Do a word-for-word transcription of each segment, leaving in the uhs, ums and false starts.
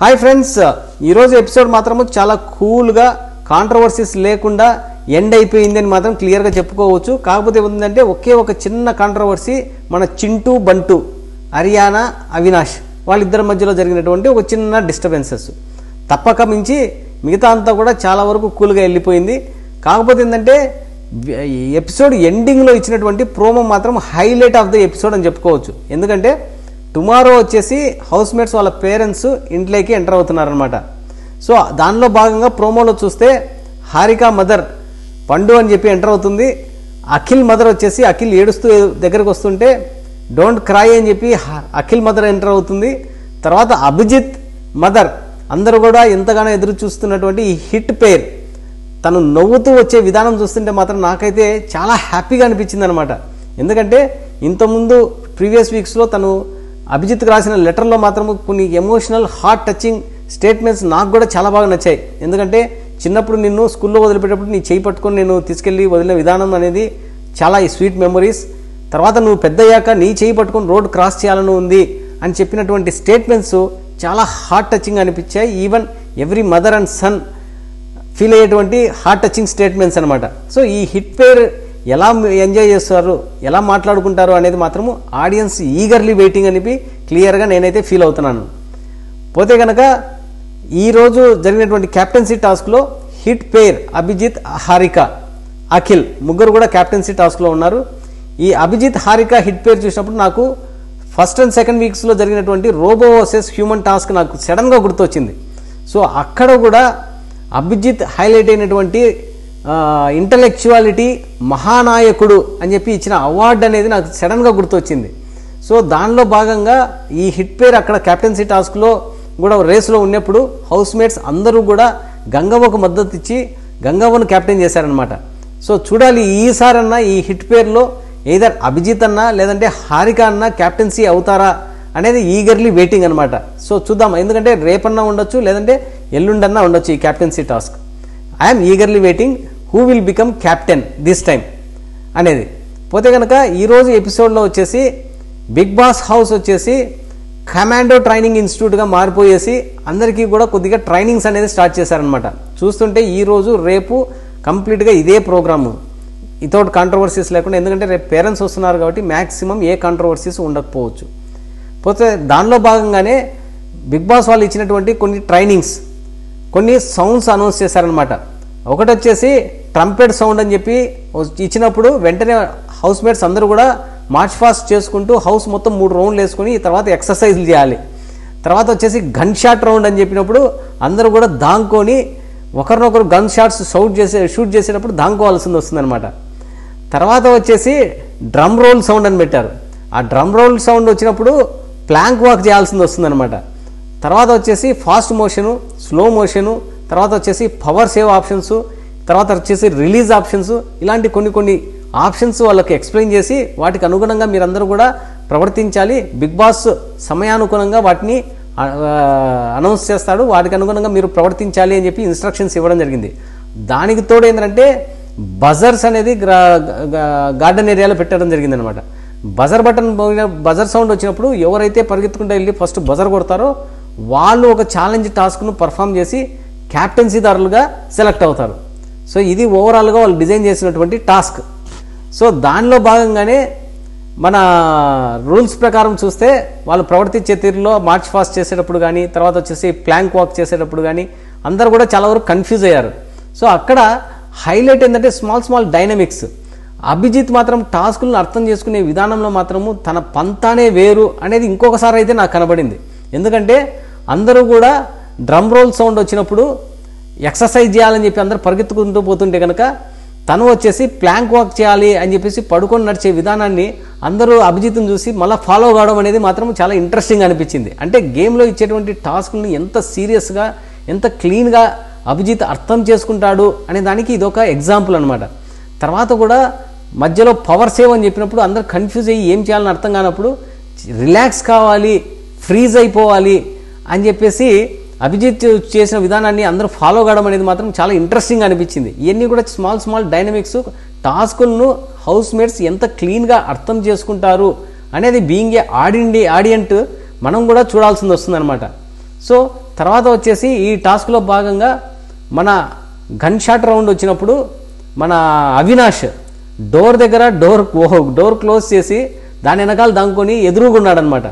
Hi friends ई रोज़ु episode मात्रम चाला cool गा कांट्रोवर्सीस लेकुंडा एंड अयिपोयिंदनि मात्रम क्लियर गा चेप्पुकोवच्चु। काकपोते एमंदंटे ओके ओक चिन्न कांट्रोवर्सी मन चिंटू बंटू हरियाणा अविनाश वाळ्ळिद्दरि मध्यलो जरिगिनटुवंटि ओक चिन्न डिस्टर्बेंसेस तप्पक मिंचि मिगता अंता कूडा चाला वरकु कूल गा एल्लिपोयिंदि। काकपोते एमंदंटे एपिसोड एंडिंग लो इच्चिनटुवंटि प्रोमो मात्रम हाईलाइट आफ् द एपिसोड अनि चेप्पुकोवच्चु। एंदुकंटे टुमारो वच्चेसी हाउस मेट्स वाला पेरेंट्स इंट्लोकी एंटर अवुतारन्नमाट। सो दानिलो भागंगा प्रोमोलो चूस्ते हारिका मदर पंडु अनि चेप्पि एंटर अवुतुंदी। अखिल मदर वच्चेसी अखिल एडुस्तू दग्गरिकि वस्तुंटे डोंट क्राई अनि चेप्पि अखिल मदर एंटर अवुतुंदी। तर्वात अभिजित मदर अंदरू कूडा एंतगानो एदुरु चूस्तुन्नटुवंटि ई हिट पेर तनु नव्वुतू वच्चे विधानं चूస్తుంటే మాత్రం నాకైతే చాలా హ్యాపీగా అనిపించింది అన్నమాట। ఎందుకంటే ఇంత ముందు ప్రీవియస్ వీక్స్ లో తను అభిజిత్ రాసిన లెటర్ లో మాత్రమే కొన్ని ఎమోషనల్ హార్ట్ టచింగ్ స్టేట్మెంట్స్ నాకు కూడా చాలా బాగా నచ్చాయి। ఎందుకంటే చిన్నప్పుడు నిన్ను స్కూల్లో వదిలిపెట్టేటప్పుడు నీ చేయి పట్టుకొని నేను తీసుకెళ్లి వదిలిన విధానం అనేది చాలా స్వీట్ మెమరీస్। తర్వాత నువ్వు పెద్దయ్యాక నీ చేయి పట్టుకొని రోడ్ క్రాస్ చేయాలని ఉంది అని చెప్పినటువంటి స్టేట్మెంట్స్ చాలా హార్ట్ టచింగ్ అనిపించాయి। Even every mother and son feel అయ్యేటువంటి హార్ట్ టచింగ్ స్టేట్మెంట్స్ అన్నమాట। సో ఈ హిట్ పేర్ ఎలా ఎంజాయ్ చేస్తారు ఎలా మాట్లాడుకుంటారు అనేది మాత్రము ఆడియన్స్ ఈగర్లీ వెయిటింగ్ అనిపి క్లియర్గా నేనైతే ఫీల్ అవుతున్నాను। పోతే కనుక ఈరోజు జరిగినటువంటి క్యాప్టెన్సీ టాస్క్లో హిట్ పేర్ అభిజిత్ హారిక అఖిల్ ముగ్గురు కూడా క్యాప్టెన్సీ టాస్క్లో ఉన్నారు। ఈ అభిజిత్ హారిక హిట్ పేర్ చూసినప్పుడు నాకు ఫస్ట్ అండ్ సెకండ్ వీక్స్లో జరిగినటువంటి రోబో వర్సెస్ హ్యూమన్ టాస్క్ నాకు సడన్గా గుర్తొచ్చింది। సో అక్కడ కూడా అభిజిత్ హైలైట్ అయినటువంటి ఇంటలెక్చువాలిటీ మహానాయకుడు అని చెప్పి ఇచ్చిన అవార్డు అనేది నాకు సడన్గా గుర్తొచ్చింది। సో దానిలో భాగంగా ఈ హిట్ పేర్ అక్కడ క్యాప్టెన్సీ టాస్క్లో కూడా రేసులో ఉన్నప్పుడు హౌస్ మేట్స్ అందరూ కూడా గంగవ్వకు మద్దతు ఇచ్చి గంగవ్వను క్యాప్టెన్ చేశారనమాట। సో చూడాలి ఈసారన్నా ఈ హిట్ పేర్లో ఏదర్ అభిజిత్ అన్నా లేదంటే హారిక అన్నా క్యాప్టెన్సీ అవుతారా అనేది ఈగర్లీ వెయిటింగ్ అనమాట। సో చూద్దాం, ఎందుకంటే రేపన్నా ఉండొచ్చు లేదంటే ఎల్లుండన్నా ఉండొచ్చు ఈ captaincy task. I'm eagerly waiting who will become captain this time అనేది. పోతే కనుక ఈరోజు ఎపిసోడ్లో వచ్చేసి బిగ్ బాస్ హౌస్ వచ్చేసి కమాండో ట్రైనింగ్ ఇన్స్టిట్యూట్గా మారిపోయేసి అందరికీ కూడా కొద్దిగా ట్రైనింగ్స్ అనేది స్టార్ట్ చేశారనమాట। చూస్తుంటే ఈరోజు రేపు కంప్లీట్గా ఇదే ప్రోగ్రాము వితౌట్ కాంట్రవర్సీస్ లేకుండా, ఎందుకంటే రేపు పేరెంట్స్ వస్తున్నారు కాబట్టి మ్యాక్సిమం ఏ కాంట్రవర్సీస్ ఉండకపోవచ్చు। పోతే దానిలో భాగంగానే బిగ్ బాస్ వాళ్ళు ఇచ్చినటువంటి కొన్ని ట్రైనింగ్స్ కొన్ని సౌండ్స్ అనౌన్స్ చేశారనమాట। ఒకటి వచ్చేసి ట్రంపెట్ సౌండ్ అని చెప్పి ఇచ్చినప్పుడు వెంటనే హౌస్ మేట్స్ అందరూ కూడా మార్చ్ ఫాస్ట్ చేసుకుంటూ హౌస్ మొత్తం మూడు రౌండ్లు వేసుకొని తర్వాత ఎక్సర్సైజ్లు చేయాలి। తర్వాత వచ్చేసి గన్ షాట్ రౌండ్ అని చెప్పినప్పుడు అందరూ కూడా దాంకొని ఒకరినొకరు గన్ షాట్స్ షౌట్ చేసే షూట్ చేసేటప్పుడు దాంకోవాల్సింది వస్తుందన్నమాట। తర్వాత వచ్చేసి డ్రమ్ రోల్ సౌండ్ అని పెట్టారు। ఆ డ్రమ్ రోల్ సౌండ్ వచ్చినప్పుడు ప్లాంక్ వాక్ చేయాల్సింది వస్తుందన్నమాట। తర్వాత వచ్చేసి ఫాస్ట్ మోషను స్లో మోషను తర్వాత వచ్చేసి పవర్ సేవ్ ఆప్షన్స్ తర్వాత వచ్చేసి రిలీజ్ ఆప్షన్స్ ఇలాంటి కొన్ని కొన్ని ఆప్షన్స్ వాళ్ళకి ఎక్స్ప్లెయిన్ చేసి వాటికి అనుగుణంగా మీరందరూ కూడా ప్రవర్తించాలి। బిగ్ బాస్ సమయానుగుణంగా వాటిని అనౌన్స్ చేస్తాడు, వాటికి అనుగుణంగా మీరు ప్రవర్తించాలి అని చెప్పి ఇన్స్ట్రక్షన్స్ ఇవ్వడం జరిగింది। దానికి తోడు ఏంటంటే బజర్స్ అనేది గార్డెన్ ఏరియాలో పెట్టడం జరిగింది అనమాట। బజర్ బటన్ బజర్ సౌండ్ వచ్చినప్పుడు ఎవరైతే పరిగెత్తుకుంటూ వెళ్ళి ఫస్ట్ బజర్ కొడతారో వాళ్ళు ఒక ఛాలెంజ్ టాస్క్ను పర్ఫామ్ చేసి క్యాప్టెన్సీదారులుగా సెలెక్ట్ అవుతారు। సో ఇది ఓవరాల్గా వాళ్ళు డిజైన్ చేసినటువంటి టాస్క్। సో దానిలో భాగంగానే మన రూల్స్ ప్రకారం చూస్తే వాళ్ళు ప్రవర్తించే తీరులో మార్చ్ ఫాస్ట్ చేసేటప్పుడు కానీ తర్వాత వచ్చేసి ప్లాంక్ వాక్ చేసేటప్పుడు కానీ అందరూ కూడా చాలా వరకు కన్ఫ్యూజ్ అయ్యారు। సో అక్కడ హైలైట్ ఏంటంటే స్మాల్ స్మాల్ డైనమిక్స్. అభిజిత్ మాత్రం టాస్కులను అర్థం చేసుకునే విధానంలో మాత్రము తన పంతానే వేరు అనేది ఇంకొకసారి అయితే నాకు కనబడింది। ఎందుకంటే అందరూ కూడా డ్రమ్ రోల్ సౌండ్ వచ్చినప్పుడు ఎక్సర్సైజ్ చేయాలని చెప్పి అందరూ పరిగెత్తుకుంటూ పోతుంటే కనుక తను వచ్చేసి ప్లాంక్ వాక్ చేయాలి అని చెప్పేసి పడుకొని నడిచే విధానాన్ని అందరూ అభిజిత్ని చూసి మళ్ళీ ఫాలో కావడం అనేది మాత్రం చాలా ఇంట్రెస్టింగ్ అనిపించింది। అంటే గేమ్లో ఇచ్చేటువంటి టాస్క్ని ఎంత సీరియస్గా ఎంత క్లీన్గా అభిజిత్ అర్థం చేసుకుంటాడు అనే దానికి ఇదొక ఎగ్జాంపుల్ అనమాట। తర్వాత కూడా మధ్యలో పవర్ సేవ్ అని చెప్పినప్పుడు అందరూ కన్ఫ్యూజ్ అయ్యి ఏం చేయాలని అర్థం కానప్పుడు రిలాక్స్ కావాలి ఫ్రీజ్ అయిపోవాలి అని చెప్పేసి అభిజిత్ చేసిన విధానాన్ని అందరూ ఫాలో కావడం అనేది మాత్రం చాలా ఇంట్రెస్టింగ్ అనిపించింది। ఇవన్నీ కూడా స్మాల్ స్మాల్ డైనమిక్స్ టాస్కులను హౌస్ మేట్స్ ఎంత క్లీన్గా అర్థం చేసుకుంటారు అనేది బీయింగ్ ఏ ఆడిండి ఆడియంట్ మనం కూడా చూడాల్సింది వస్తుందన్నమాట। సో తర్వాత వచ్చేసి ఈ టాస్క్ లో భాగంగా మన గన్ షాట్ రౌండ్ వచ్చినప్పుడు మన అవినాష్ డోర్ దగ్గర డోర్ డోర్ క్లోజ్ చేసి దాని వెనకాల దాంకొని ఎదురుగున్నాడు అనమాట.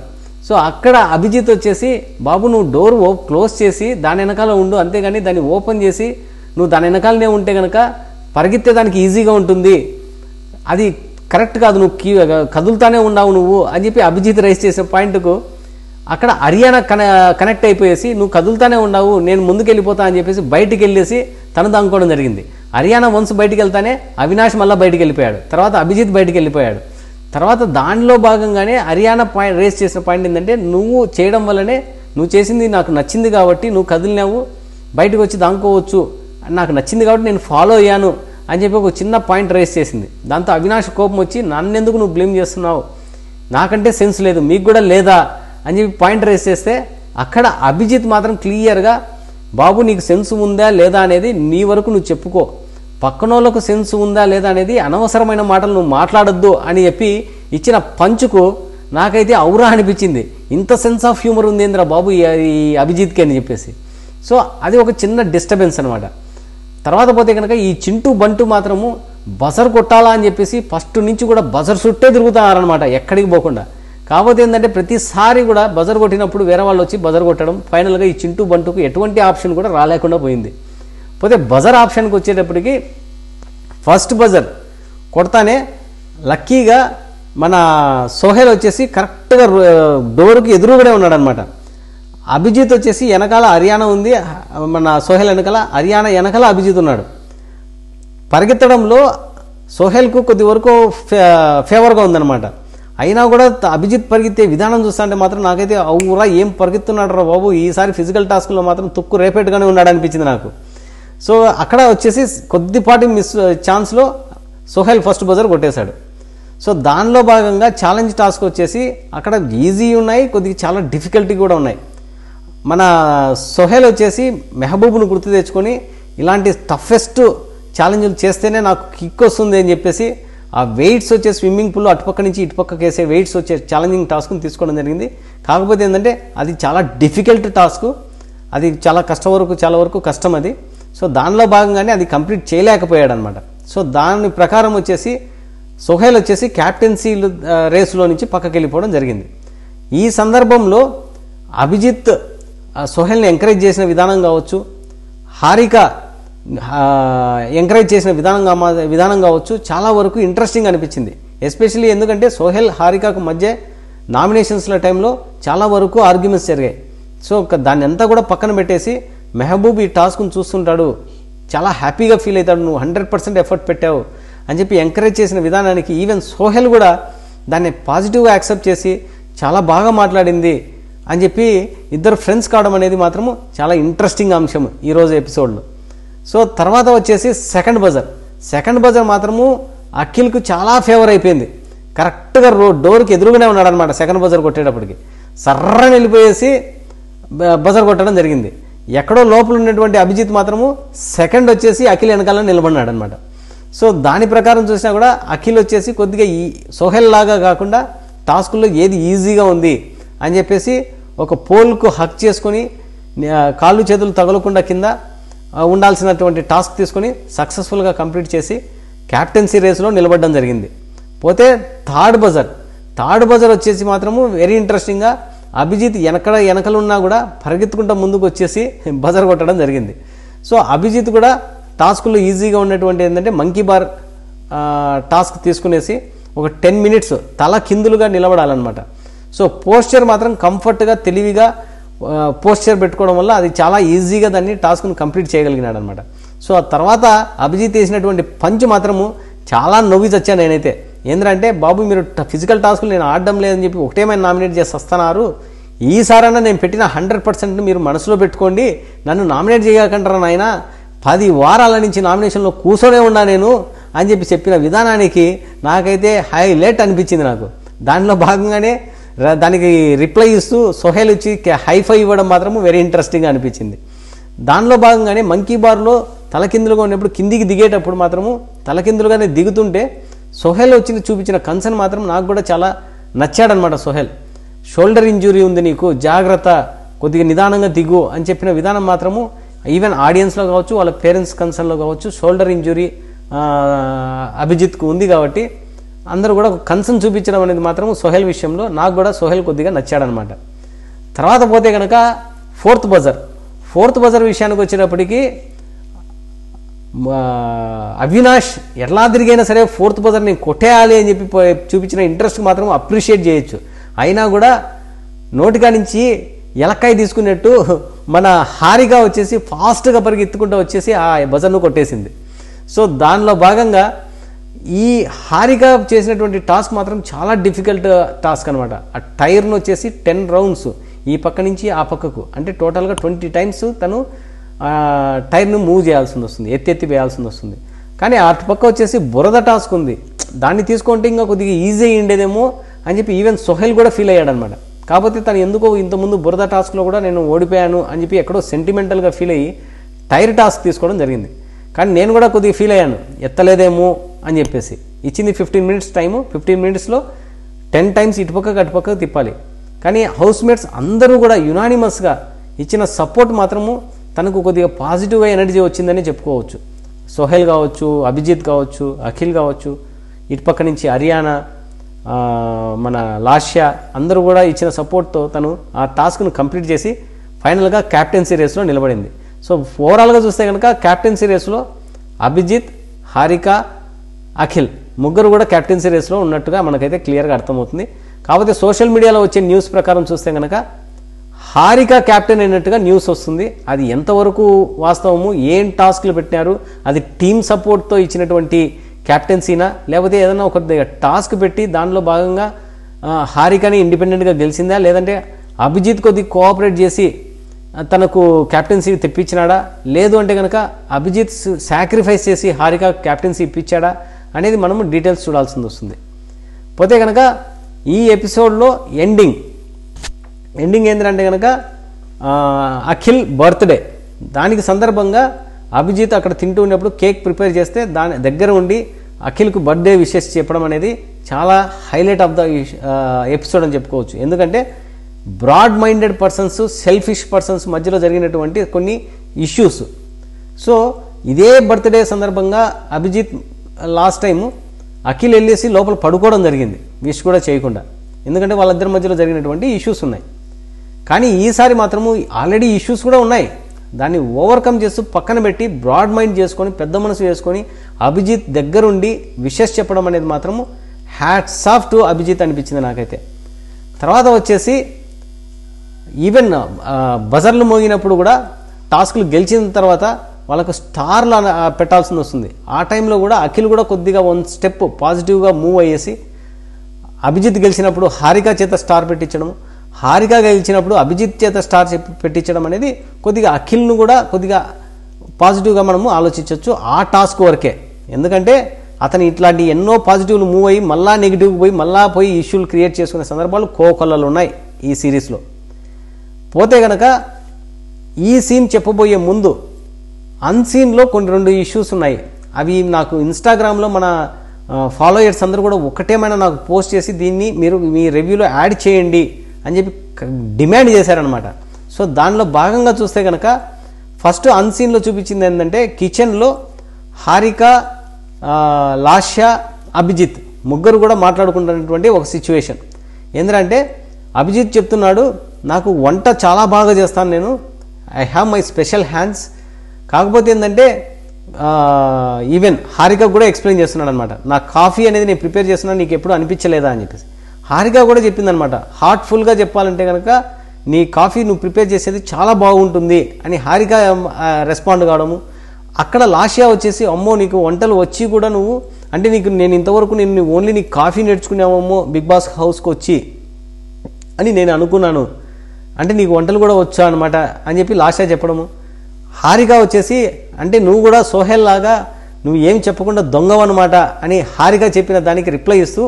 సో అక్కడ అభిజిత్ వచ్చేసి బాబు నువ్వు డోర్ క్లోజ్ చేసి దాని వెనకాల ఉండు, అంతేగాని దాన్ని ఓపెన్ చేసి నువ్వు దాని వెనకాలనే ఉంటే కనుక పరిగెత్తే దానికి ఈజీగా ఉంటుంది, అది కరెక్ట్ కాదు, నువ్వు కీ కదులుతానే ఉన్నావు నువ్వు అని చెప్పి అభిజిత్ రైస్ చేసే పాయింట్కు అక్కడ హర్యానా కన కనెక్ట్ అయిపోయేసి నువ్వు కదులుతానే ఉన్నావు నేను ముందుకు వెళ్ళిపోతా అని చెప్పేసి బయటికి వెళ్ళేసి తను దాంకోవడం జరిగింది. హర్యానా వన్స్ బయటికి వెళ్తానే అవినాష్ మళ్ళీ బయటికి వెళ్ళిపోయాడు, తర్వాత అభిజిత్ బయటికి వెళ్ళిపోయాడు. తర్వాత దానిలో భాగంగానే హర్యానా పాయింట్ రేస్ చేసిన పాయింట్ ఏంటంటే నువ్వు చేయడం వల్లనే నువ్వు చేసింది నాకు నచ్చింది కాబట్టి నువ్వు కదిలినావు, బయటకు వచ్చి దాంకోవచ్చు, నాకు నచ్చింది కాబట్టి నేను ఫాలో అయ్యాను అని చెప్పి ఒక చిన్న పాయింట్ రేస్ చేసింది. దాంతో అవినాష్ కోపం వచ్చి నన్నెందుకు నువ్వు బ్లేమ్ చేస్తున్నావు, నాకంటే సెన్స్ లేదు, మీకు కూడా లేదా అని చెప్పి పాయింట్ రేస్ చేస్తే అక్కడ అభిజిత్ మాత్రం క్లియర్గా బాబు నీకు సెన్స్ ఉందా లేదా అనేది నీ వరకు నువ్వు చెప్పుకో, పక్కనోళ్ళకు సెన్స్ ఉందా లేదా అనేది అనవసరమైన మాటలు నువ్వు మాట్లాడద్దు అని చెప్పి ఇచ్చిన పంచుకు నాకైతే ఔరా అనిపించింది. ఇంత సెన్స్ ఆఫ్ హ్యూమర్ ఉందేంద్రా బాబు ఈ అభిజిత్కి అని చెప్పేసి. సో అది ఒక చిన్న డిస్టర్బెన్స్ అనమాట. తర్వాత పోతే కనుక ఈ చింటూ బంటు మాత్రము బజర్ కొట్టాలా అని చెప్పేసి ఫస్ట్ నుంచి కూడా బజర్ చుట్టే తిరుగుతారనమాట, ఎక్కడికి పోకుండా. కాకపోతే ఏంటంటే ప్రతిసారి కూడా బజర్ కొట్టినప్పుడు వేరే వాళ్ళు వచ్చి బజర్ కొట్టడం, ఫైనల్గా ఈ చింటూ బంటుకు ఎటువంటి ఆప్షన్ కూడా రాలేకుండా పోయింది. పోతే బజర్ ఆప్షన్కి వచ్చేటప్పటికి ఫస్ట్ బజర్ కొడతానే లక్కీగా మన సోహెల్ వచ్చేసి కరెక్ట్గా డోర్కి ఎదురుగానే ఉన్నాడనమాట. అభిజిత్ వచ్చేసి వెనకాల హర్యానా ఉంది, మన సోహెల్ వెనకాల హర్యానా వెనకాల అభిజిత్ ఉన్నాడు. పరిగెత్తడంలో సోహెల్కు కొద్ది వరకు ఫే ఫేవర్గా ఉందన్నమాట. అయినా కూడా అభిజిత్ పరిగెత్తే విధానం చూస్తాంటే మాత్రం నాకైతే అవురా ఏం పరిగెత్తున్నాడు రా బాబు, ఈసారి ఫిజికల్ టాస్క్లో మాత్రం తుక్కు రేపేట్గానే ఉన్నాడు అనిపించింది నాకు. సో అక్కడ వచ్చేసి కొద్దిపాటి మిస్ ఛాన్స్లో సోహెల్ ఫస్ట్ బజర్ కొట్టేశాడు. సో దానిలో భాగంగా ఛాలెంజ్ టాస్క్ వచ్చేసి అక్కడ ఈజీ ఉన్నాయి, కొద్దిగా చాలా డిఫికల్టీ కూడా ఉన్నాయి. మన సోహెల్ వచ్చేసి మెహబూబ్ను గుర్తు తెచ్చుకొని ఇలాంటి టఫెస్ట్ ఛాలెంజ్లు చేస్తేనే నాకు కిక్ వస్తుంది అని చెప్పేసి ఆ వెయిట్స్ వచ్చే స్విమ్మింగ్ పూల్లో అటుపక్క నుంచి ఇటుపక్క వేసే వెయిట్స్ వచ్చే ఛాలెంజింగ్ టాస్క్ని తీసుకోవడం జరిగింది. కాకపోతే ఏంటంటే అది చాలా డిఫికల్ట్ టాస్క్, అది చాలా కష్టం వరకు చాలా వరకు కష్టం అది. సో దానిలో భాగంగానే అది కంప్లీట్ చేయలేకపోయాడు అనమాట. సో దాని ప్రకారం వచ్చేసి సోహెల్ వచ్చేసి క్యాప్టెన్సీ రేసులో నుంచి పక్కకి వెళ్ళిపోవడం జరిగింది. ఈ సందర్భంలో అభిజిత్ సోహెల్ని ఎంకరేజ్ చేసిన విధానం కావచ్చు, హారిక ఎంకరేజ్ చేసిన విధానంగా విధానం కావచ్చు చాలా వరకు ఇంట్రెస్టింగ్ అనిపించింది. ఎస్పెషలీ ఎందుకంటే సోహెల్ హారికాకు మధ్య నామినేషన్స్ల టైంలో చాలా వరకు ఆర్గ్యుమెంట్స్ జరిగాయి. సో దాన్ని అంతా కూడా పక్కన పెట్టేసి మెహబూబ్ ఈ టాస్క్ను చూస్తుంటాడు, చాలా హ్యాపీగా ఫీల్ అవుతాడు, నువ్వు హండ్రెడ్ పర్సెంట్ ఎఫర్ట్ పెట్టావు అని చెప్పి ఎంకరేజ్ చేసిన విధానానికి ఈవెన్ సోహెల్ కూడా దాన్ని పాజిటివ్గా యాక్సెప్ట్ చేసి చాలా బాగా మాట్లాడింది అని చెప్పి ఇద్దరు ఫ్రెండ్స్ కావడం అనేది మాత్రము చాలా ఇంట్రెస్టింగ్ అంశం ఈరోజు ఎపిసోడ్లో. సో తర్వాత వచ్చేసి సెకండ్ బజర్ సెకండ్ బజర్ మాత్రము అఖిల్కు చాలా ఫేవర్ అయిపోయింది. కరెక్ట్గా రో డోర్కి ఎదురుగానే ఉన్నాడు అనమాట. సెకండ్ బజర్ కొట్టేటప్పటికి సర్రని వెళ్ళిపోయేసి బజర్ కొట్టడం జరిగింది. ఎక్కడో లోపల ఉన్నటువంటి అభిజిత్ మాత్రము సెకండ్ వచ్చేసి అఖిల్ వెనకాల నిలబడినాడు అనమాట. సో దాని ప్రకారం చూసినా కూడా అఖిల్ వచ్చేసి కొద్దిగా ఈ సోహెల్ లాగా కాకుండా టాస్కుల్లో ఏది ఈజీగా ఉంది అని చెప్పేసి ఒక పోల్కు హక్ చేసుకొని కాళ్ళు చేతులు తగలకుండా కింద ఉండాల్సినటువంటి టాస్క్ తీసుకొని సక్సెస్ఫుల్గా కంప్లీట్ చేసి క్యాప్టెన్సీ రేస్లో నిలబడడం జరిగింది. పోతే థర్డ్ బజర్ థర్డ్ బజర్ వచ్చేసి మాత్రము వెరీ ఇంట్రెస్టింగ్గా అభిజిత్ వెనకడ వెనకలున్నా కూడా పరిగెత్తుకుంటూ ముందుకు వచ్చేసి బజర్ కొట్టడం జరిగింది. సో అభిజిత్ కూడా టాస్క్లో ఈజీగా ఉన్నటువంటి ఏంటంటే మంకీ బార్ టాస్క్ తీసుకునేసి ఒక టెన్ మినిట్స్ తల కిందులుగా నిలబడాలన్నమాట. సో పోస్చర్ మాత్రం కంఫర్ట్గా తెలివిగా పోస్చర్ పెట్టుకోవడం వల్ల అది చాలా ఈజీగా దాన్ని టాస్క్ను కంప్లీట్ చేయగలిగినాడు అనమాట. సో ఆ తర్వాత అభిజిత్ వేసినటువంటి పంచ్ మాత్రము చాలా నవ్వి చచ్చాను నేనైతే. ఏంటంటే బాబు మీరు ఫిజికల్ టాస్కులు నేను ఆడడం లేదని చెప్పి ఒకటేమైనా నామినేట్ చేసి వస్తున్నారు, ఈసారైనా నేను పెట్టిన హండ్రెడ్ పర్సెంట్ని మీరు మనసులో పెట్టుకోండి, నన్ను నామినేట్ చేయకంటారా నాయన, పది వారాల నుంచి నామినేషన్లో కూర్చొనే ఉన్నా నేను అని చెప్పి చెప్పిన విధానానికి నాకైతే హైలైట్ అనిపించింది నాకు. దానిలో భాగంగానే దానికి రిప్లై ఇస్తూ సోహెల్ వచ్చి హైఫై ఇవ్వడం మాత్రము వెరీ ఇంట్రెస్టింగ్ అనిపించింది. దానిలో భాగంగానే మంకీ బార్లో తలకిందులుగా ఉన్నప్పుడు కిందికి దిగేటప్పుడు మాత్రము తలకిందులుగానే దిగుతుంటే సోహెల్ వచ్చి చూపించిన కన్సర్న్ మాత్రం నాకు కూడా చాలా నచ్చాడనమాట. సోహెల్ షోల్డర్ ఇంజురీ ఉంది నీకు జాగ్రత్త, కొద్దిగా నిదానంగా దిగు అని చెప్పిన విధానం మాత్రము ఈవెన్ ఆడియన్స్లో కావచ్చు వాళ్ళ పేరెంట్స్ కన్సర్న్లో కావచ్చు షోల్డర్ ఇంజురీ అభిజిత్కు ఉంది కాబట్టి అందరూ కూడా కన్సర్న్ చూపించడం అనేది మాత్రము సోహెల్ విషయంలో నాకు కూడా సోహెల్ కొద్దిగా నచ్చాడనమాట. తర్వాత పోతే కనుక ఫోర్త్ బజర్ ఫోర్త్ బజర్ విషయానికి వచ్చినప్పటికీ అవినాష్ ఎలా తిరిగైనా సరే ఫోర్త్ బజర్ నేను కొట్టేయాలి అని చెప్పి చూపించిన ఇంట్రెస్ట్ మాత్రం అప్రిషియేట్ చేయొచ్చు. అయినా కూడా నోటికా నుంచి ఎలక్కాయ తీసుకున్నట్టు మన హారిగా వచ్చేసి ఫాస్ట్గా పరిగెత్తుకుంటూ వచ్చేసి ఆ బజర్ను కొట్టేసింది. సో దానిలో భాగంగా ఈ హారిగా చేసినటువంటి టాస్క్ మాత్రం చాలా డిఫికల్ట్ టాస్క్ అనమాట. ఆ టైర్ను వచ్చేసి టెన్ రౌండ్స్ ఈ పక్క నుంచి ఆ పక్కకు అంటే టోటల్గా ట్వంటీ టైమ్స్ తను టైర్ను మూవ్ చేయాల్సింది వస్తుంది, ఎత్తెత్తి వేయాల్సింది వస్తుంది. కానీ అటు పక్క వచ్చేసి బురద టాస్క్ ఉంది, దాన్ని తీసుకుంటే ఇంకా కొద్దిగా ఈజీ ఉండేదేమో అని చెప్పి ఈవెన్ సోహెల్ కూడా ఫీల్ అయ్యాడు అనమాట. కాకపోతే తను ఎందుకో ఇంతకుముందు బురద టాస్క్లో కూడా నేను ఓడిపోయాను అని చెప్పి ఎక్కడో సెంటిమెంటల్గా ఫీల్ అయ్యి టైర్ టాస్క్ తీసుకోవడం జరిగింది. కానీ నేను కూడా కొద్దిగా ఫీల్ అయ్యాను ఎత్తలేదేమో అని చెప్పేసి. ఇచ్చింది ఫిఫ్టీన్ మినిట్స్ టైము, ఫిఫ్టీన్ మినిట్స్లో టెన్ టైమ్స్ ఇటుపక్క అటుపక్క తిప్పాలి. కానీ హౌస్మేట్స్ అందరూ కూడా యునానిమస్గా ఇచ్చిన సపోర్ట్ మాత్రము తనకు కొద్దిగా పాజిటివ్గా ఎనర్జీ వచ్చిందని చెప్పుకోవచ్చు. సోహెల్ కావచ్చు, అభిజిత్ కావచ్చు, అఖిల్ కావచ్చు, ఇటుపక్క నుంచి హర్యానా మన లాష్యా అందరూ కూడా ఇచ్చిన సపోర్ట్తో తను ఆ టాస్క్ను కంప్లీట్ చేసి ఫైనల్గా క్యాప్టెన్సీ రేస్లో నిలబడింది. సో ఓవరాల్గా చూస్తే కనుక క్యాప్టెన్సీ రేస్లో అభిజిత్, హారిక, అఖిల్ ముగ్గురు కూడా క్యాప్టెన్సీ రేస్లో ఉన్నట్టుగా మనకైతే క్లియర్గా అర్థమవుతుంది. కాకపోతే సోషల్ మీడియాలో వచ్చే న్యూస్ ప్రకారం చూస్తే కనుక హారిక క్యాప్టెన్ అయినట్టుగా న్యూస్ వస్తుంది. అది ఎంతవరకు వాస్తవము, ఏం టాస్క్లు పెట్టినారు, అది టీమ్ సపోర్ట్తో ఇచ్చినటువంటి క్యాప్టెన్సీనా లేకపోతే ఏదైనా ఒక టాస్క్ పెట్టి దానిలో భాగంగా హారికని ఇండిపెండెంట్గా గెలిచిందా లేదంటే అభిజిత్ కొద్దిగా కోఆపరేట్ చేసి తనకు క్యాప్టెన్సీ తెప్పించినాడా, లేదు అంటే కనుక అభిజిత్ సాక్రిఫైస్ చేసి హారిక క్యాప్టెన్సీ ఇప్పించాడా అనేది మనము డీటెయిల్స్ చూడాల్సింది వస్తుంది. పోతే కనుక ఈ ఎపిసోడ్లో ఎండింగ్ ఎండింగ్ ఏంటంటే కనుక అఖిల్ బర్త్డే, దానికి సందర్భంగా అభిజిత్ అక్కడ తింటూ ఉన్నప్పుడు కేక్ ప్రిపేర్ చేస్తే దాని దగ్గర ఉండి అఖిల్కు బర్త్డే విషెస్ చెప్పడం అనేది చాలా హైలైట్ ఆఫ్ ద ఎపిసోడ్ అని చెప్పుకోవచ్చు. ఎందుకంటే broad minded persons, selfish persons మధ్యలో జరిగినటువంటి కొన్ని ఇష్యూస్. సో ఇదే బర్త్డే సందర్భంగా అభిజిత్ లాస్ట్ టైము అఖిల్ వెళ్ళేసి లోపల పడుకోవడం జరిగింది విష్ కూడా చేయకుండా, ఎందుకంటే వాళ్ళిద్దరి మధ్యలో జరిగినటువంటి ఇష్యూస్ ఉన్నాయి. కానీ ఈసారి మాత్రము ఆల్రెడీ ఇష్యూస్ కూడా ఉన్నాయి, దాన్ని ఓవర్కమ్ చేస్తూ పక్కన పెట్టి బ్రాడ్ మైండ్ చేసుకొని పెద్ద మనసు చేసుకొని అభిజిత్ దగ్గరుండి విషెస్ చెప్పడం అనేది మాత్రము హ్యాట్స్ ఆఫ్ టు అభిజిత్ అనిపించింది నాకైతే. తర్వాత వచ్చేసి ఈవెన్ బజర్లు మోగినప్పుడు కూడా టాస్క్లు గెలిచిన తర్వాత వాళ్ళకు స్టార్లు పెట్టాల్సింది వస్తుంది. ఆ టైంలో కూడా అఖిల్ కూడా కొద్దిగా వన్ స్టెప్ పాజిటివ్గా మూవ్ అయ్యేసి అభిజిత్ గెలిచినప్పుడు హారిక చేత స్టార్ పెట్టించడం, హారిక గెలిచినప్పుడు అభిజిత్ చేత స్టార్ పెట్టించడం అనేది కొద్దిగా అఖిల్ను కూడా కొద్దిగా పాజిటివ్గా మనము ఆలోచించవచ్చు ఆ టాస్క్ వరకే. ఎందుకంటే అతను ఇట్లాంటి ఎన్నో పాజిటివ్లు మూవ్ అయ్యి మళ్ళీ నెగిటివ్కి పోయి మళ్ళీ పోయి ఇష్యూలు క్రియేట్ చేసుకునే సందర్భాలు కోకొల్లలు ఉన్నాయి ఈ సిరీస్లో. పోతే కనుక ఈ సీన్ చెప్పబోయే ముందు అన్సీన్లో కొన్ని రెండు ఇష్యూస్ ఉన్నాయి. అవి నాకు ఇన్స్టాగ్రామ్లో మన ఫాలోయర్స్ అందరూ కూడా ఒకటేమైనా నాకు పోస్ట్ చేసి దీన్ని మీరు మీ రివ్యూలో యాడ్ చేయండి అని చెప్పి డిమాండ్ చేశారనమాట. సో దానిలో భాగంగా చూస్తే కనుక ఫస్ట్ అన్సీన్లో చూపించింది ఏంటంటే కిచెన్లో హారిక, లాష్యా, అభిజిత్ ముగ్గురు కూడా మాట్లాడుకుంటున్నటువంటి ఒక సిచ్యువేషన్. ఎందుకంటే అభిజిత్ చెప్తున్నాడు నాకు వంట చాలా బాగా చేస్తాను నేను, I have my special hands. కాకపోతే ఏంటంటే ఈవెన్ హారిక కూడా ఎక్స్ప్లెయిన్ చేస్తున్నాడు అనమాట, నా కాఫీ అనేది నేను ప్రిపేర్ చేస్తున్నాను నీకు ఎప్పుడు అనిపించలేదా అని చెప్పేసి హారిక కూడా చెప్పిందనమాట. హార్ట్ఫుల్గా చెప్పాలంటే కనుక నీ కాఫీ నువ్వు ప్రిపేర్ చేసేది చాలా బాగుంటుంది అని హారిక రెస్పాండ్ కావడము. అక్కడ లాష్యా వచ్చేసి అమ్మో నీకు వంటలు వచ్చి కూడా నువ్వు అంటే నీకు నేను ఇంతవరకు నేను ఓన్లీ నీకు కాఫీ నేర్చుకునేవమ్మో బిగ్ బాస్ హౌస్కి వచ్చి అని నేను అనుకున్నాను, అంటే నీకు వంటలు కూడా వచ్చా అనమాట అని చెప్పి లాష్యా చెప్పడము. హారిక వచ్చేసి అంటే నువ్వు కూడా సోహెల్ లాగా నువ్వు ఏం చెప్పకుండా దొంగవన్నమాట అని హారిక చెప్పిన దానికి రిప్లై ఇస్తూ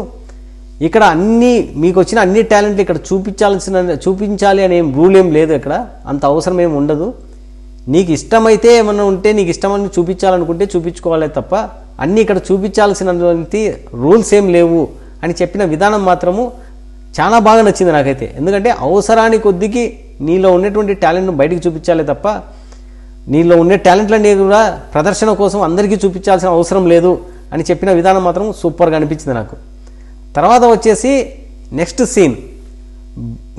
ఇక్కడ అన్నీ మీకు వచ్చిన అన్ని టాలెంట్లు ఇక్కడ చూపించాల్సిన చూపించాలి అనే రూల్ ఏం లేదు, ఇక్కడ అంత అవసరం ఏమి ఉండదు, నీకు ఇష్టమైతే ఏమన్నా ఉంటే నీకు ఇష్టమని చూపించాలనుకుంటే చూపించుకోవాలే తప్ప అన్నీ ఇక్కడ చూపించాల్సినటువంటి రూల్స్ ఏం లేవు అని చెప్పిన విధానం మాత్రము చాలా బాగా నచ్చింది నాకైతే. ఎందుకంటే అవసరానికి కొద్దికి నీలో ఉన్నటువంటి టాలెంట్ను బయటికి చూపించాలి తప్ప నీలో ఉండే టాలెంట్లన్నీ కూడా ప్రదర్శన కోసం అందరికీ చూపించాల్సిన అవసరం లేదు అని చెప్పిన విధానం మాత్రం సూపర్గా అనిపించింది నాకు. తర్వాత వచ్చేసి నెక్స్ట్ సీన్,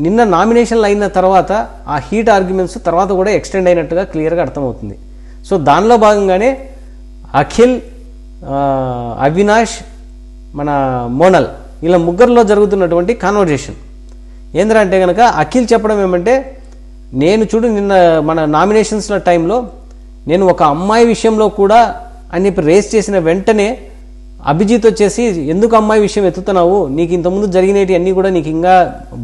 నిన్న నామినేషన్లు అయిన తర్వాత ఆ హీట్ ఆర్గ్యుమెంట్స్ తర్వాత కూడా ఎక్స్టెండ్ అయినట్టుగా క్లియర్గా అర్థమవుతుంది. సో దానిలో భాగంగానే అఖిల్, అవినాష్, మన మోనల్ వీళ్ళ ముగ్గురులో జరుగుతున్నటువంటి కాన్వర్జేషన్ ఏంద్రా అంటే కనుక అఖిల్ చెప్పడం ఏమంటే, నేను చూడు నిన్న మన నామినేషన్స్ల టైంలో నేను ఒక అమ్మాయి విషయంలో కూడా అని చెప్పి రేస్ చేసిన వెంటనే అభిజిత్ వచ్చేసి ఎందుకు అమ్మాయి విషయం ఎత్తుతున్నావు, నీకు ఇంతకుముందు జరిగినవి అన్నీ కూడా నీకు ఇంకా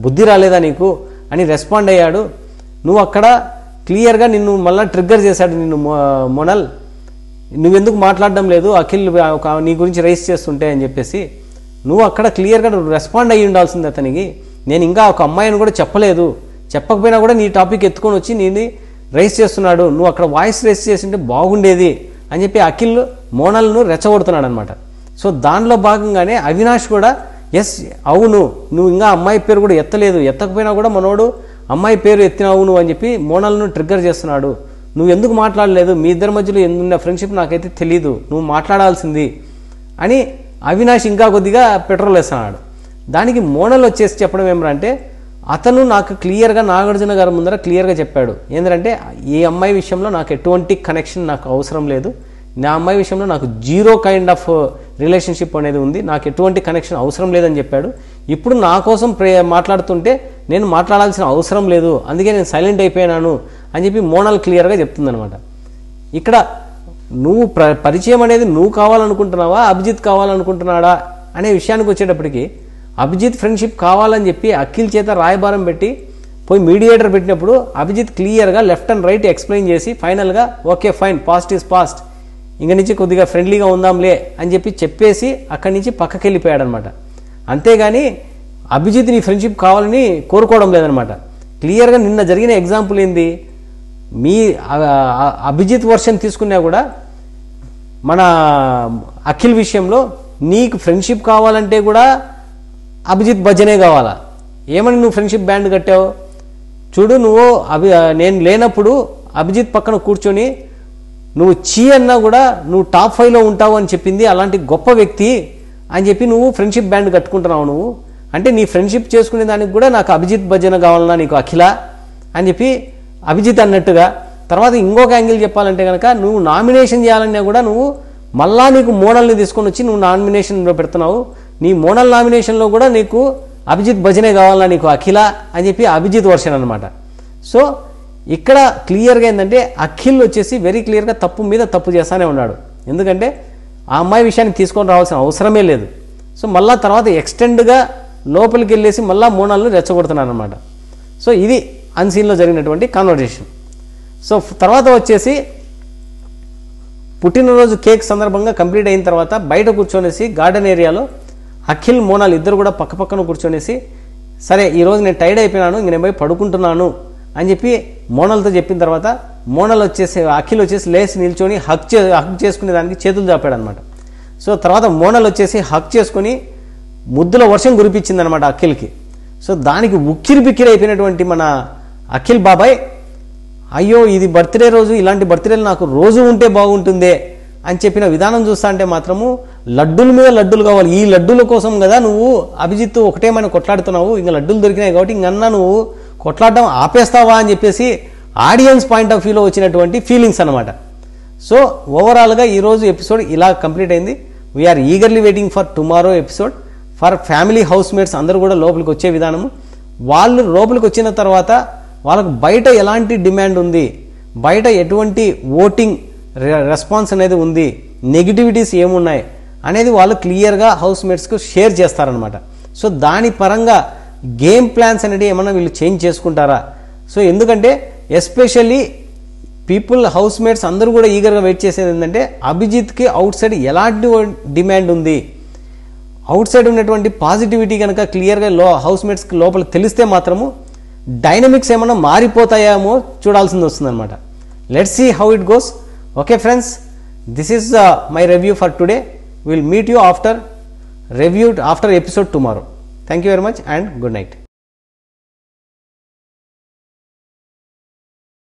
బుద్ధి రాలేదా నీకు అని రెస్పాండ్ అయ్యాడు. నువ్వు అక్కడ క్లియర్గా నిన్ను మళ్ళీ ట్రిగ్గర్ చేశాడు నిన్ను మోనల్, నువ్వెందుకు మాట్లాడడం లేదు అఖిల్ నీ గురించి రేస్ చేస్తుంటే అని చెప్పేసి. నువ్వు అక్కడ క్లియర్గా రెస్పాండ్ అయ్యి ఉండాల్సింది అతనికి, నేను ఇంకా ఒక అమ్మాయిని కూడా చెప్పలేదు, చెప్పకపోయినా కూడా నీ టాపిక్ ఎత్తుకొని వచ్చి నేను రేస్ చేస్తున్నాడు, నువ్వు అక్కడ వాయిస్ రేస్ చేసింటే బాగుండేది అని చెప్పి అఖిల్ మోనల్ను రెచ్చగొడుతున్నాడు అనమాట. సో దానిలో భాగంగానే అవినాష్ కూడా ఎస్ అవును నువ్వు ఇంకా అమ్మాయి పేరు కూడా ఎత్తలేదు, ఎత్తకపోయినా కూడా మనోడు అమ్మాయి పేరు ఎత్తినావు నువ్వు అని చెప్పి మోనల్ను ట్రిగ్గర్ చేస్తున్నాడు. నువ్వు ఎందుకు మాట్లాడలేదు, మీ ఇద్దరి మధ్యలో ఎందున్న ఫ్రెండ్షిప్ నాకైతే తెలీదు, నువ్వు మాట్లాడాల్సింది అని అవినాష్ ఇంకా కొద్దిగా పెట్రోల్ వేస్తున్నాడు. దానికి మోనల్ వచ్చేసి చెప్పడం ఏమిటంటే, అతను నాకు క్లియర్గా నాగార్జున గారి ముందర క్లియర్గా చెప్పాడు ఏంటంటే ఈ అమ్మాయి విషయంలో నాకు ఎటువంటి కనెక్షన్ నాకు అవసరం లేదు, నా అమ్మాయి విషయంలో నాకు జీరో కైండ్ ఆఫ్ రిలేషన్షిప్ అనేది ఉంది, నాకు ఎటువంటి కనెక్షన్ అవసరం లేదని చెప్పాడు. ఇప్పుడు నా కోసం ప్రే మాట్లాడుతుంటే నేను మాట్లాడాల్సిన అవసరం లేదు, అందుకే నేను సైలెంట్ అయిపోయినాను అని చెప్పి మోనల్ క్లియర్గా చెప్తుందనమాట. ఇక్కడ నువ్వు ప్ర పరిచయం అనేది నువ్వు కావాలనుకుంటున్నావా అభిజిత్ కావాలనుకుంటున్నాడా అనే విషయానికి వచ్చేటప్పటికి, అభిజిత్ ఫ్రెండ్షిప్ కావాలని చెప్పి అఖిల్ చేత రాయబారం పెట్టి పోయి మీడియేటర్ పెట్టినప్పుడు అభిజిత్ క్లియర్గా లెఫ్ట్ అండ్ రైట్ ఎక్స్ప్లెయిన్ చేసి ఫైనల్గా okay fine past is past ఇంక నుంచి కొద్దిగా ఫ్రెండ్లీగా ఉందాంలే అని చెప్పి చెప్పేసి అక్కడి నుంచి పక్కకి వెళ్ళిపోయాడు అనమాట. అంతేగాని అభిజిత్ నీ ఫ్రెండ్షిప్ కావాలని కోరుకోవడం లేదనమాట. క్లియర్గా నిన్న జరిగిన ఎగ్జాంపుల్ ఏంది, మీ అభిజిత్ వర్షన్ తీసుకున్నా కూడా మన అఖిల్ విషయంలో నీకు ఫ్రెండ్షిప్ కావాలంటే కూడా అభిజిత్ భజనే కావాలా, ఏమని నువ్వు ఫ్రెండ్షిప్ బ్యాండ్ కట్టావు చూడు, నువ్వు అభి నేను లేనప్పుడు అభిజిత్ పక్కన కూర్చొని నువ్వు చీ అన్నా కూడా నువ్వు టాప్ ఫైవ్లో ఉంటావు అని చెప్పింది అలాంటి గొప్ప వ్యక్తి అని చెప్పి నువ్వు ఫ్రెండ్షిప్ బ్యాండ్ కట్టుకుంటున్నావు. నువ్వు అంటే నీ ఫ్రెండ్షిప్ చేసుకునే దానికి కూడా నాకు అభిజిత్ భజన కావాలన్నా నీకు అఖిల అని చెప్పి అభిజిత్ అన్నట్టుగా. తర్వాత ఇంకొక యాంగిల్ చెప్పాలంటే కనుక నువ్వు నామినేషన్ చేయాలన్నా కూడా నువ్వు మళ్ళా నీకు మోడల్ని తీసుకొని వచ్చి నువ్వు నామినేషన్లో పెడుతున్నావు, నీ మోడల్ నామినేషన్లో కూడా నీకు అభిజిత్ భజనే కావాలన్నా నీకు అఖిల అని చెప్పి అభిజిత్ వర్షన్ అనమాట. సో ఇక్కడ క్లియర్గా ఏంటంటే అఖిల్ వచ్చేసి వెరీ క్లియర్గా తప్పు మీద తప్పు చేస్తూనే ఉన్నాడు, ఎందుకంటే ఆ అమ్మాయి విషయాన్ని తీసుకొని రావాల్సిన అవసరమే లేదు. సో మళ్ళా తర్వాత ఎక్స్టెండ్గా లోపలికి వెళ్ళేసి మళ్ళీ మోనాల్ని రెచ్చగొడుతున్నాను అనమాట. సో ఇది అన్సీన్లో జరిగినటువంటి కాన్వర్జేషన్. సో తర్వాత వచ్చేసి పుట్టినరోజు కేక్ సందర్భంగా కంప్లీట్ అయిన తర్వాత బయట కూర్చొనేసి గార్డెన్ ఏరియాలో అఖిల్ మోనాల్ ఇద్దరు కూడా పక్క పక్కన కూర్చొనేసి సరే ఈరోజు నేను టైర్డ్ అయిపోయినాను ఇంక నేను పోయి పడుకుంటున్నాను అని చెప్పి మోనల్తో చెప్పిన తర్వాత మోనల్ వచ్చేసి అఖిల్ వచ్చేసి లేచి నిల్చొని హక్ చే హక్ చేసుకునే దానికి చేతులు చాపాడు అనమాట. సో తర్వాత మోనల్ వచ్చేసి హక్ చేసుకుని ముద్దుల వర్షం కురిపించింది అనమాట అఖిల్కి. సో దానికి ఉక్కిరి బిక్కిరి అయిపోయినటువంటి మన అఖిల్ బాబాయ్ అయ్యో ఇది బర్త్డే రోజు ఇలాంటి బర్త్డేలు నాకు రోజు ఉంటే బాగుంటుందే అని చెప్పిన విధానం చూస్తా అంటే మాత్రము లడ్డూల మీద లడ్డూలు కావాలి, ఈ లడ్డూల కోసం కదా నువ్వు అభిజిత్ ఒకటేమైనా కొట్లాడుతున్నావు, ఇంకా లడ్డూలు దొరికినాయి కాబట్టి ఇంకన్నా నువ్వు కొట్లాడడం ఆపేస్తావా అని చెప్పేసి ఆడియన్స్ పాయింట్ ఆఫ్ వ్యూలో వచ్చినటువంటి ఫీలింగ్స్ అనమాట. సో ఓవరాల్గా ఈరోజు ఎపిసోడ్ ఇలా కంప్లీట్ అయింది. We're eagerly waiting for tomorrow episode for family house mates అందరూ కూడా లోపలికి వచ్చే విధానము, వాళ్ళు లోపలికి వచ్చిన తర్వాత వాళ్ళకు బయట ఎలాంటి డిమాండ్ ఉంది, బయట ఎటువంటి ఓటింగ్ రెస్పాన్స్ అనేది ఉంది, నెగిటివిటీస్ ఏమున్నాయి అనేది వాళ్ళు క్లియర్గా హౌస్ మేట్స్కు షేర్ చేస్తారనమాట. సో దాని పరంగా గేమ్ ప్లాన్స్ అనేది ఏమన్నా వీళ్ళు చేంజ్ చేసుకుంటారా, సో ఎందుకంటే ఎస్పెషల్లీ పీపుల్ హౌస్ మేట్స్ అందరూ కూడా ఈగర్గా వెయిట్ చేసేది ఏంటంటే అభిజిత్కి అవుట్ సైడ్ ఎలాంటి డిమాండ్ ఉంది, అవుట్ సైడ్ ఉన్నటువంటి పాజిటివిటీ కనుక క్లియర్గా లో హౌస్ మేట్స్కి లోపల తెలిస్తే మాత్రము డైనమిక్స్ ఏమన్నా మారిపోతాయేమో చూడాల్సింది వస్తుందన్నమాట. Let's see how it goes. Okay friends, this is my review for today. Will meet you after review after episode tomorrow. Thank you very much and good night.